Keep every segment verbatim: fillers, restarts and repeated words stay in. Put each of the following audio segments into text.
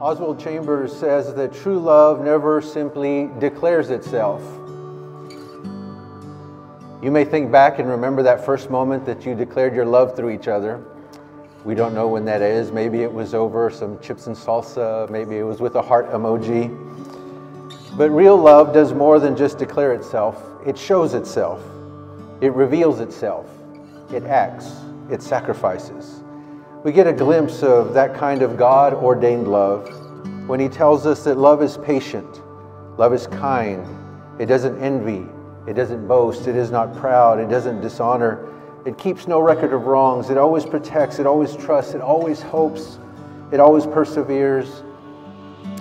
Oswald Chambers says that true love never simply declares itself. You may think back and remember that first moment that you declared your love through each other. We don't know when that is. Maybe it was over some chips and salsa. Maybe it was with a heart emoji. But real love does more than just declare itself. It shows itself. It reveals itself. It acts. It sacrifices. We get a glimpse of that kind of God-ordained love when he tells us that love is patient, love is kind, it doesn't envy, it doesn't boast, it is not proud, it doesn't dishonor, it keeps no record of wrongs, it always protects, it always trusts, it always hopes, it always perseveres.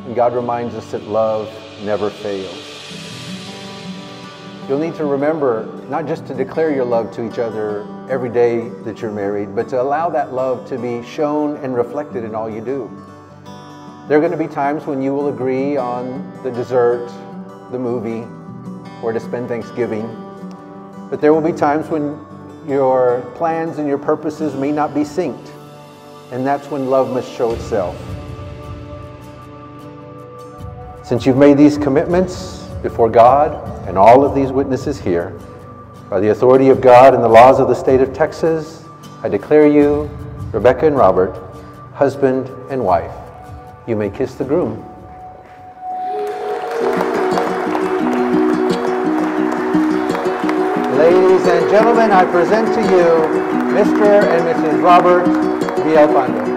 And God reminds us that love never fails. You'll need to remember not just to declare your love to each other every day that you're married, but to allow that love to be shown and reflected in all you do. There are going to be times when you will agree on the dessert, the movie, where to spend Thanksgiving. But there will be times when your plans and your purposes may not be synced. And that's when love must show itself. Since you've made these commitments before God and all of these witnesses here, by the authority of God and the laws of the state of Texas, I declare you, Rebecca and Robert, husband and wife. You may kiss the groom. Ladies and gentlemen, I present to you Mister and Missus Robert Villalpando.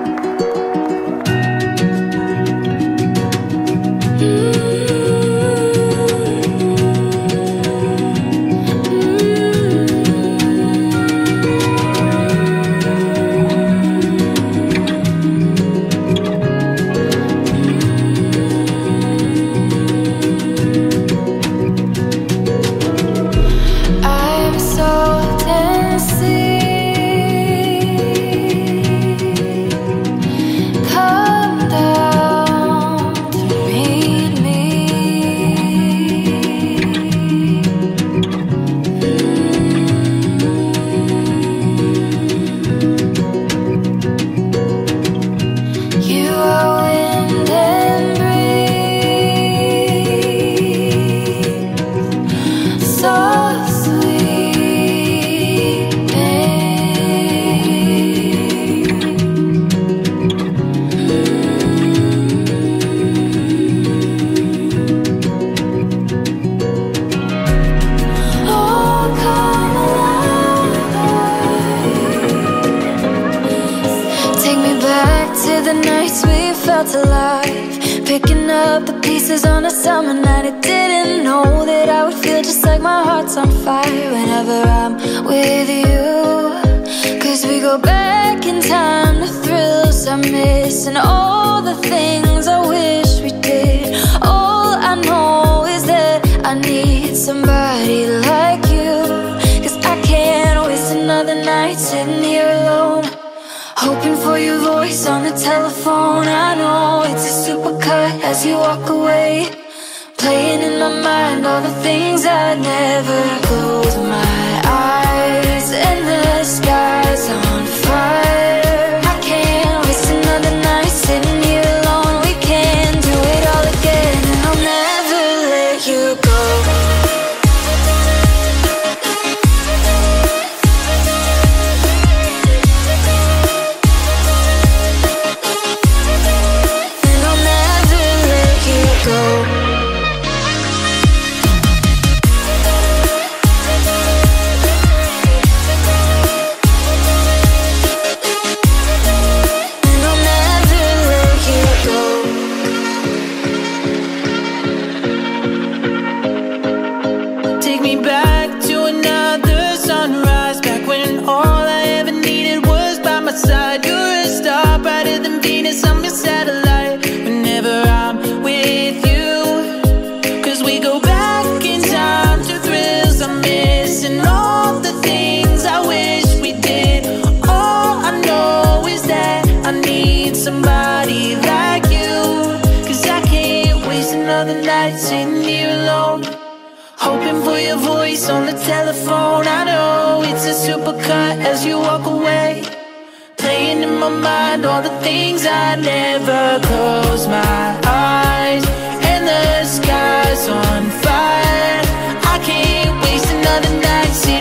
Picking up the pieces on a summer night, I didn't know that I would feel just like my heart's on fire whenever I'm with you. Cause we go back in time, the thrills I miss, and all the things I wish we did. All I know is that I need somebody like you, cause I can't waste another night sitting here alone, hoping for your voice on the telephone. I know it's a supercut as you walk away, playing in my mind all the things I never close my eyes, and the sky's on fire. I can't waste another night sitting here alone. We can do it all again, and I'll never let you go. Sitting here alone, hoping for your voice on the telephone. I know it's a supercut as you walk away, playing replaying in my mind all the things I never close my eyes, and the sky's on fire. I can't waste another night.